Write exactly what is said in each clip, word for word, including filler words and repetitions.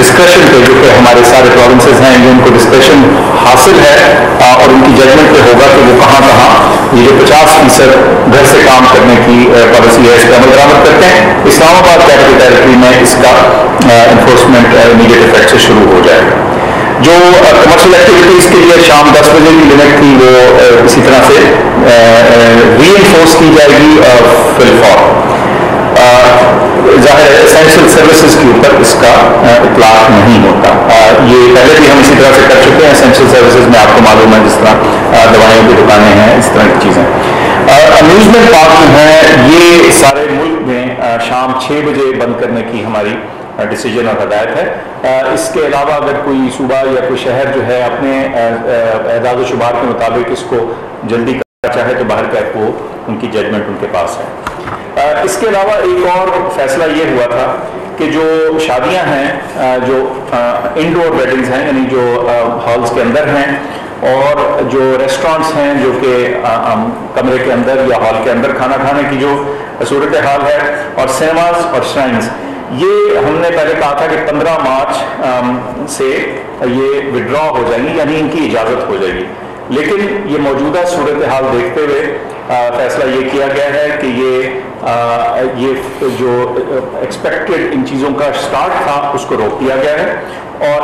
Discretion पे, जो कि हमारे सारे प्रोविंसेस हैं, ये उनको डिस्क्रेशन हासिल है और उनकी जजमेंट पे होगा कि वो कहाँ कहाँ ये जो पचास फीसद घर से काम करने की पॉलिसी है इसका अमल दरामद करते हैं। इस्लामाबाद कैपिटल टेरिटरी में इसका इन्फोर्समेंट इमीडिएट इफेक्ट से शुरू हो जाएगा। जो कमर्शियल एक्टिविटीज़ के लिए शाम दस बजे की लिमिट थी वो इसी तरह से री इन्फोर्स की जाएगी। फिलफॉर जाहिर एसेंशियल सर्विसेज के ऊपर इसका इतलाक नहीं होता। ये पहले भी हम इसी तरह से कर चुके हैं। एसेंशियल सर्विसेज में आपको मालूम है जिस तरह दवाइयों की दुकानें हैं, इस तरह की चीज़ें। अम्यूजमेंट पार्क जो है ये सारे मुल्क में शाम छः बजे बंद करने की हमारी डिसीजन और हदायत है। इसके अलावा अगर कोई सूबा या कोई शहर जो है अपने एजाज शुमार के मुताबिक इसको जल्दी करना चाहे तो बाहर का वो उनकी जजमेंट उनके पास है। इसके अलावा एक और फैसला ये हुआ था कि जो शादियां हैं, जो इंडोर वेडिंग्स हैं, यानी जो हॉल्स के अंदर हैं, और जो रेस्टोरेंट्स हैं जो कि कमरे के अंदर या हॉल के अंदर खाना खाने की जो सूरत हाल है, और सिनेमाज और श्राइन्स, ये हमने पहले कहा था कि पंद्रह मार्च आम, से ये विड्रॉ हो जाएंगी, यानी इनकी इजाज़त हो जाएगी। लेकिन ये मौजूदा सूरत हाल देखते हुए फैसला ये किया गया है कि ये आ, ये जो एक्सपेक्टेड इन चीज़ों का स्टार्ट था उसको रोक दिया गया है, और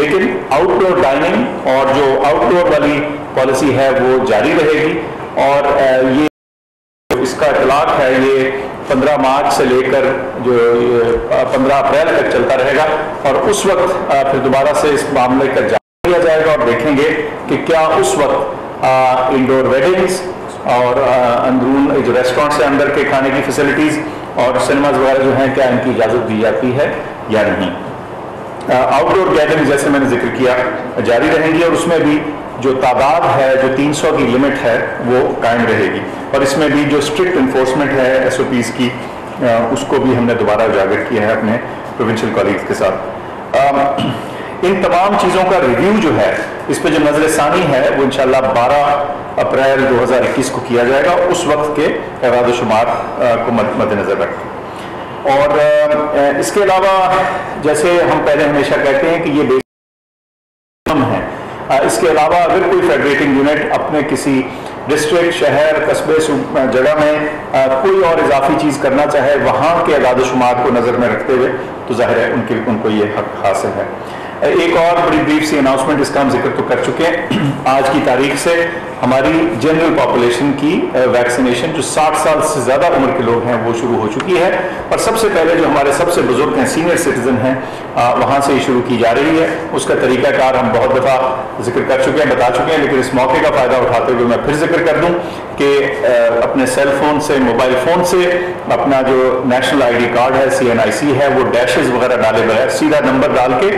लेकिन आउटडोर डाइनिंग और जो आउटडोर वाली पॉलिसी है वो जारी रहेगी। और ये इसका इतलाक है ये पंद्रह मार्च से लेकर जो पंद्रह अप्रैल तक चलता रहेगा, और उस वक्त फिर दोबारा से इस मामले का जांच किया जाएगा और देखेंगे कि क्या उस वक्त इंडोर वेडिंग्स और अंदरून जो रेस्टोरेंट्स के अंदर के खाने की फैसिलिटीज़ और सिनेमाज वगैरह जो हैं, क्या इनकी इजाज़त दी जाती है या नहीं। आउटडोर गैदरिंग जैसे मैंने जिक्र किया जारी रहेंगी, और उसमें भी जो तादाद है जो तीन सौ की लिमिट है वो कायम रहेगी, और इसमें भी जो स्ट्रिक्ट इन्फोर्समेंट है एस ओ पीज़ की आ, उसको भी हमने दोबारा उजागर किया है अपने प्रोविंशियल कॉलीग्स के साथ। आ, इन तमाम चीज़ों का रिव्यू जो है इस पर जो नजर सानी है वो इंशाल्लाह बारह अप्रैल दो हज़ार इक्कीस को किया जाएगा, उस वक्त के एराद शुमार को मद्देनज़र रखें। और आ, इसके अलावा जैसे हम पहले हमेशा कहते हैं कि ये इसके अलावा अगर कोई फेडरेटिंग यूनिट अपने किसी डिस्ट्रिक्ट, शहर, कस्बे, जगह में आ, कोई और इजाफी चीज़ करना चाहे वहाँ के अदाद शुमार को नज़र में रखते हुए, तो जाहिर है उनके उनको ये हक हासिल है। एक और बड़ी ब्रीफ सी अनाउंसमेंट, इसका हम जिक्र तो कर चुके हैं। आज की तारीख से हमारी जनरल पॉपुलेशन की वैक्सीनेशन जो साठ साल से ज़्यादा उम्र के लोग हैं वो शुरू हो चुकी है, और सबसे पहले जो हमारे सबसे बुजुर्ग हैं, सीनियर सिटीजन हैं, वहाँ से ही शुरू की जा रही है। उसका तरीकाकार हम बहुत दफ़ा जिक्र कर चुके हैं, बता चुके हैं, लेकिन इस मौके का फ़ायदा उठाते हुए मैं फिर जिक्र कर दूँ कि अपने सेल फोन से, मोबाइल फ़ोन से अपना जो नेशनल आई डी कार्ड है, सी एन आई सी है, वो डैशेज वगैरह डाले बगैर सीधा नंबर डाल के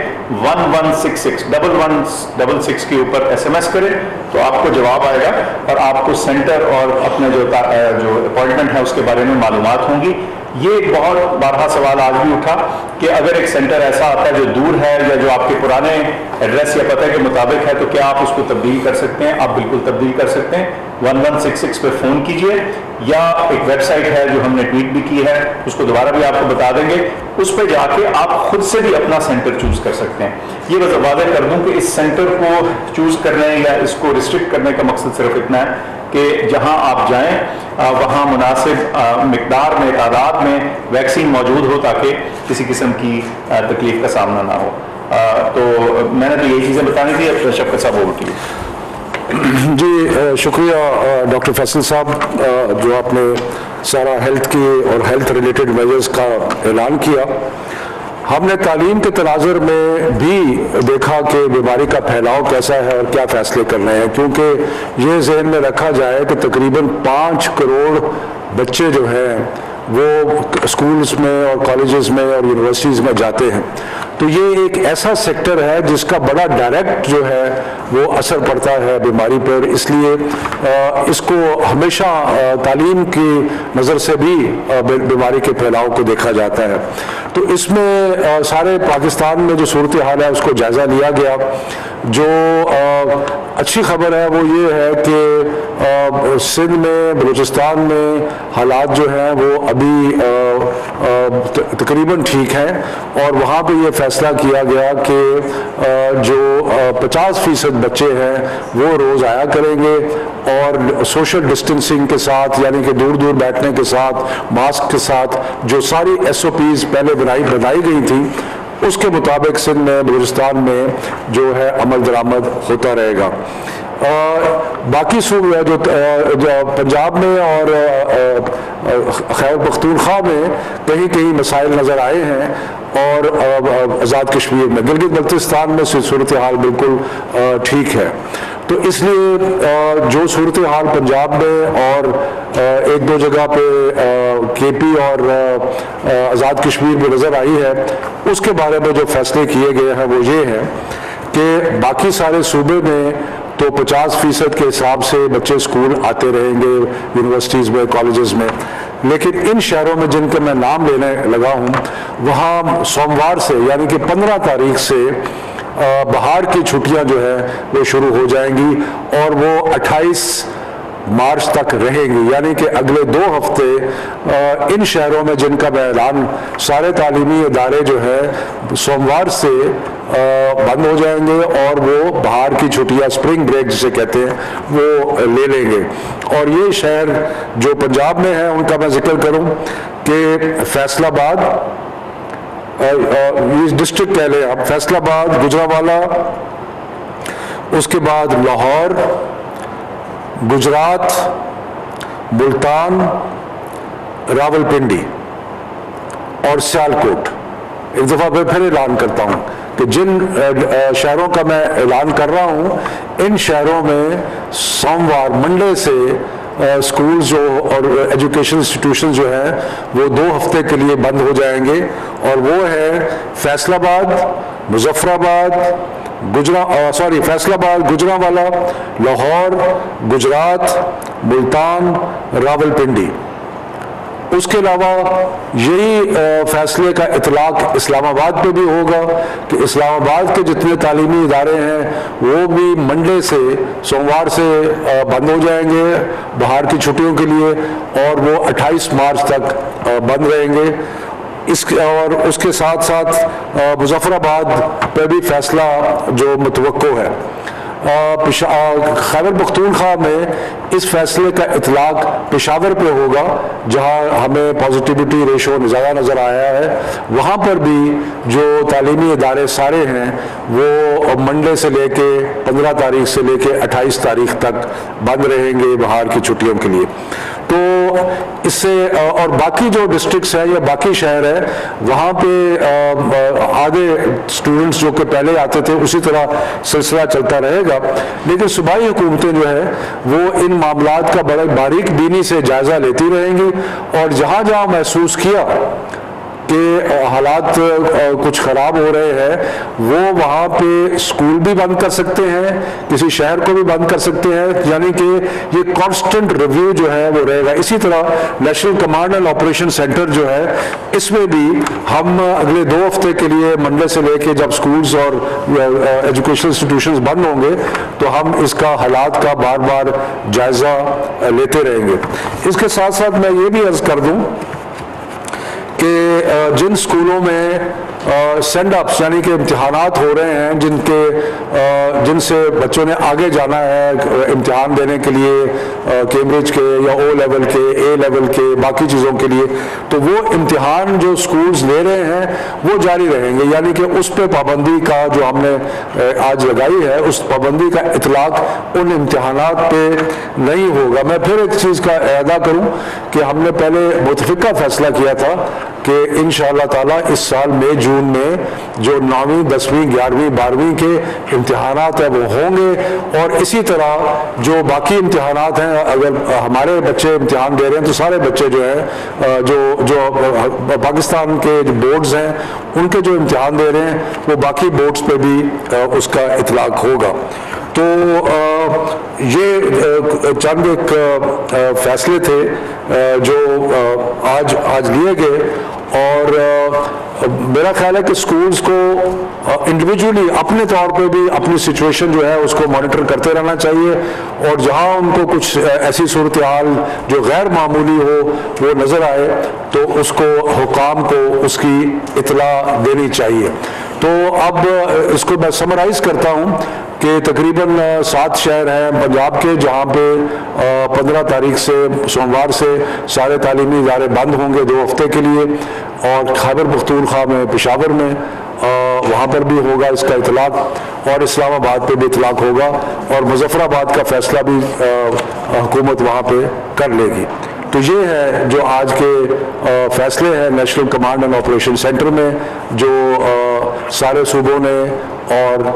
one one six six double one double six के ऊपर एस एम एस करें तो आपको जवाब आएगा, और आपको सेंटर और अपने जो जो अपॉइंटमेंट है उसके बारे में मालूमात होंगी। ये बहुत बारहा सवाल आज भी उठा कि अगर एक सेंटर ऐसा आता है जो दूर है या जो आपके पुराने एड्रेस या पते के मुताबिक है, तो क्या आप उसको तब्दील कर सकते हैं? आप बिल्कुल तब्दील कर सकते हैं। वन वन सिक्स सिक्स पर फ़ोन कीजिए, या एक वेबसाइट है जो हमने ट्वीट भी की है, उसको दोबारा भी आपको बता देंगे, उस पर जाके आप खुद से भी अपना सेंटर चूज़ कर सकते हैं। ये बस वादा कर दूँ कि इस सेंटर को चूज़ करने या इसको रिस्ट्रिक्ट करने का मकसद सिर्फ इतना है कि जहां आप जाएं वहां मुनासिब मकदार में, तादाद में वैक्सीन मौजूद हो, ताकि किसी किस्म की तकलीफ का सामना ना हो। आ, तो मैंने तो यही चीज़ें बतानी थी। अब शफकत साहब बोल रही। जी शुक्रिया डॉक्टर फैसल साहब, जो आपने सारा हेल्थ के और हेल्थ रिलेटेड मेजर्स का ऐलान किया। हमने तालीम के तनाजर में भी देखा कि बीमारी का फैलाव कैसा है और क्या फैसले कर रहे हैं, क्योंकि ये जहन में रखा जाए कि तकरीबन पाँच करोड़ बच्चे जो हैं वो स्कूल्स में और कॉलेजेस में और यूनिवर्सिटीज़ में जाते हैं, तो ये एक ऐसा सेक्टर है जिसका बड़ा डायरेक्ट जो है वो असर पड़ता है बीमारी पर। इसलिए इसको हमेशा तालीम की नज़र से भी बीमारी के फैलाव को देखा जाता है। तो इसमें सारे पाकिस्तान में जो सूरत हाल है उसको जायज़ा लिया गया। जो अच्छी खबर है वो ये है कि सिंध में, बलूचिस्तान में हालात जो हैं वो अभी तकरीबन ठीक हैं, और वहाँ पर यह फैसला किया गया कि जो पचास फीसद बच्चे हैं वो रोज़ आया करेंगे और सोशल डिस्टेंसिंग के साथ, यानी कि दूर दूर बैठने के साथ, मास्क के साथ, जो सारी एस ओ पीज़ पहले बनाई बनाई गई थी उसके मुताबिक सिंध में, बलूचिस्तान में जो है अमल दरामद होता रहेगा। और बाकी सूबे जो, जो पंजाब में और खैबर पख्तूनख्वा में कहीं कहीं मसाइल नज़र आए हैं और आज़ाद कश्मीर में, गिलगित बल्तिस्तान में सूरत हाल बिल्कुल ठीक है। तो इसलिए जो सूरत हाल पंजाब में और एक दो जगह पे के पी और आज़ाद कश्मीर में नज़र आई है, उसके बारे में जो फैसले किए गए हैं वो ये हैं कि बाकी सारे सूबे में तो पचास फीसद के हिसाब से बच्चे स्कूल आते रहेंगे, यूनिवर्सिटीज़ में, कॉलेजेस में, लेकिन इन शहरों में जिनके मैं नाम लेने लगा हूँ वहाँ सोमवार से यानी कि पंद्रह तारीख से बाहर की छुट्टियाँ जो है वो शुरू हो जाएंगी और वो अट्ठाईस मार्च तक रहेगी, यानी कि अगले दो हफ्ते इन शहरों में जिनका मैं ऐलान, सारे तालीमी इदारे जो है सोमवार से बंद हो जाएंगे और वो बाहर की छुट्टियां, स्प्रिंग ब्रेक जिसे कहते हैं, वो ले लेंगे। और ये शहर जो पंजाब में है उनका मैं जिक्र करूं कि फैसलाबाद, इस डिस्ट्रिक्ट कह लें आप, फैसलाबाद, गुजरावाला, उसके बाद लाहौर, गुजरात, मुल्तान, रावलपिंडी और सियालकोट। एक दफ़ा मैं फिर ऐलान करता हूँ कि जिन शहरों का मैं ऐलान कर रहा हूँ इन शहरों में सोमवार, मंडे से स्कूल जो और एजुकेशन इंस्टीट्यूशन जो हैं वो दो हफ्ते के लिए बंद हो जाएंगे और वो है फैसलाबाद, मुजफ्फराबाद, गुजरा सॉरी फैसलाबाद, गुजरावाला, लाहौर, गुजरात, मुल्तान, रावलपिंडी। उसके अलावा यही फैसले का इतलाक इस्लामाबाद पे भी होगा कि इस्लामाबाद के जितने तालीमी इदारे हैं वो भी मंडे से, सोमवार से बंद हो जाएंगे बाहर की छुट्टियों के लिए और वो अट्ठाईस मार्च तक बंद रहेंगे। इस और उसके साथ साथ मुजफ्फराबाद पे भी फैसला जो मुतवक्को है। खैबर पख्तूनख्वा में इस फैसले का इतलाक़ पेशावर पे होगा, जहाँ हमें पॉजिटिविटी रेशो ज़्यादा नज़र आया है, वहाँ पर भी जो तालीमी इदारे सारे हैं वो मंडे से लेके पंद्रह तारीख से लेके अट्ठाईस तारीख तक बंद रहेंगे बाहर की छुट्टियों के लिए। तो इससे और बाकी जो डिस्ट्रिक्ट्स हैं या बाकी शहर हैं वहाँ पे आधे स्टूडेंट्स जो कि पहले आते थे उसी तरह सिलसिला चलता रहेगा, लेकिन सूबाई हुकूमतें जो है वो इन मामलात का बड़े बारीक बीनी से जायज़ा लेती रहेंगी और जहाँ जहाँ महसूस किया कि हालात कुछ ख़राब हो रहे हैं वो वहाँ पे स्कूल भी बंद कर सकते हैं, किसी शहर को भी बंद कर सकते हैं, यानी कि ये कांस्टेंट रिव्यू जो है वो रहेगा। इसी तरह national command and operation centre जो है इसमें भी हम अगले दो हफ्ते के लिए मंडे से लेके जब स्कूल्स और एजुकेशन इंस्टीट्यूशंस बंद होंगे तो हम इसका हालात का बार बार जायज़ा लेते रहेंगे। इसके साथ साथ मैं ये भी अर्ज़ कर दूँ कि जिन स्कूलों में सेंड अप्स यानी कि इम्तहानात हो रहे हैं, जिनके जिनसे बच्चों ने आगे जाना है इम्तहान देने के लिए, कैम्ब्रिज के या ओ लेवल के, ए लेवल के, बाकी चीज़ों के लिए, तो वो इम्तहान जो स्कूल्स ले रहे हैं वो जारी रहेंगे, यानी कि उस पर पाबंदी का जो हमने आज लगाई है उस पाबंदी का इतलाक़ उन इम्तहानात पे नहीं होगा। मैं फिर एक चीज़ का अदा करूँ कि हमने पहले मुतफ़िका फैसला किया था कि इंशाअल्लाह ताला इस साल मई जून में जो नौवीं, दसवीं, ग्यारहवीं, बारहवीं के इम्तहानात हैं वो होंगे और इसी तरह जो बाकी इम्तहानात हैं, अगर हमारे बच्चे इम्तहान दे रहे हैं तो सारे बच्चे जो हैं जो जो पाकिस्तान के जो बोर्ड्स हैं उनके जो इम्तहान दे रहे हैं वो बाकी बोर्ड्स पे भी उसका इतलाक़ होगा। तो ये चंद एक फैसले थे जो आज आज लिए गए और मेरा ख्याल है कि स्कूल्स को इंडिविजुअली अपने तौर पे भी अपनी सिचुएशन जो है उसको मॉनिटर करते रहना चाहिए और जहां उनको कुछ ऐसी सूरत हाल जो गैर मामूली हो वो नज़र आए तो उसको हुकाम को उसकी इतला देनी चाहिए। तो अब इसको मैं समराइज करता हूँ कि तकरीबन सात शहर हैं पंजाब के जहाँ पे पंद्रह तारीख से सोमवार से सारे तालीमी इदारे बंद होंगे दो हफ्ते के लिए, और खैबर पख्तूनख्वा में पेशावर में वहाँ पर भी होगा इसका इतलाक़, और इस्लामाबाद पे भी इतलाक़ होगा, और मुजफ्फराबाद का फैसला भी हुकूमत वहाँ पे कर लेगी। तो ये है जो आज के फैसले हैं national command and operation centre में, जो सारे सूबों ने और आ,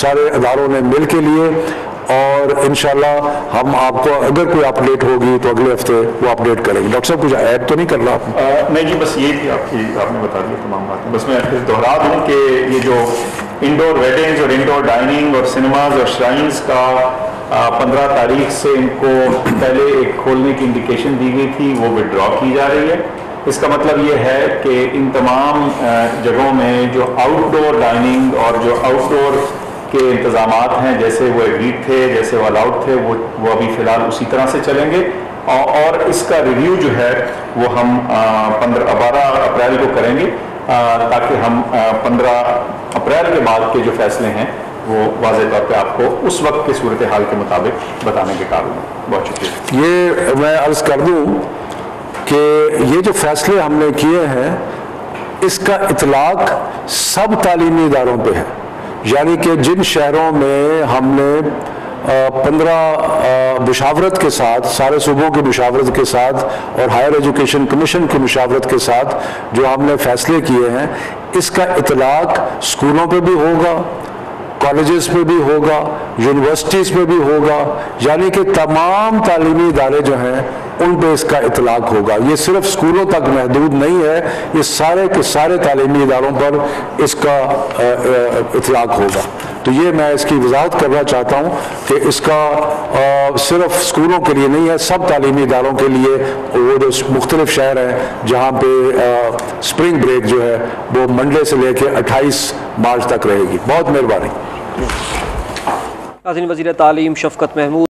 सारे अदारों ने मिल के लिए, और इंशाल्लाह हम आपको अगर कोई अपडेट होगी तो अगले हफ्ते वो अपडेट करेंगे। डॉक्टर साहब कुछ ऐड तो नहीं कर रहा आपने? नहीं जी, बस ये थी आपकी, आपने बता दिया तमाम बातें। बस मैं फिर दोहरा दूँ कि ये जो इंडोर वेडिंग्स और इंडोर डाइनिंग और सिनेमाज और श्राइन्स का पंद्रह तारीख से इनको पहले एक खोलने की इंडिकेशन दी गई थी, वो विड्रॉ की जा रही है। इसका मतलब ये है कि इन तमाम जगहों में जो आउटडोर डाइनिंग और जो आउटडोर के इंतजाम हैं जैसे वो एग्रीड थे, जैसे वो अलाउड थे, वो वो अभी फ़िलहाल उसी तरह से चलेंगे, और, और इसका रिव्यू जो है वो हम पंद्रह बारह अप्रैल को करेंगे, आ, ताकि हम पंद्रह अप्रैल के बाद के जो फैसले हैं वो वाज़े तौर पे आपको उस वक्त की सूरत हाल के मुताबिक बताने के काबिल हैं। बहुत शुक्रिया। ये मैं अर्ज़ कर दूँ कि ये जो फैसले हमने किए हैं इसका इतलाक़ सब तालीमी इदारों पे है, यानी कि जिन शहरों में हमने पंद्रह मुशावरत के साथ, सारे सूबों की मुशावरत के साथ और हायर एजुकेशन कमीशन की मुशावरत के साथ जो हमने फैसले किए हैं, इसका इतलाक़ स्कूलों पे भी होगा, कॉलेजेस पे भी होगा, यूनिवर्सिटीज़ पे भी होगा, यानी कि तमाम तालीमी इदारे जो हैं उन पर इसका इतलाक़ होगा। ये सिर्फ स्कूलों तक महदूद नहीं है, ये सारे के सारे तालीमी इदारों पर इसका इतलाक़ होगा। तो ये मैं इसकी वजाहत करना चाहता हूँ कि इसका आ, सिर्फ स्कूलों के लिए नहीं है, सब तालीमी इदारों के लिए। वो जो मुख्तलिफ शहर हैं जहाँ पे आ, स्प्रिंग ब्रेक जो है वो मंडे से लेकर अट्ठाईस मार्च तक रहेगी। बहुत मेहरबानी। वज़ीर तालीम शफ़क़त महमूद।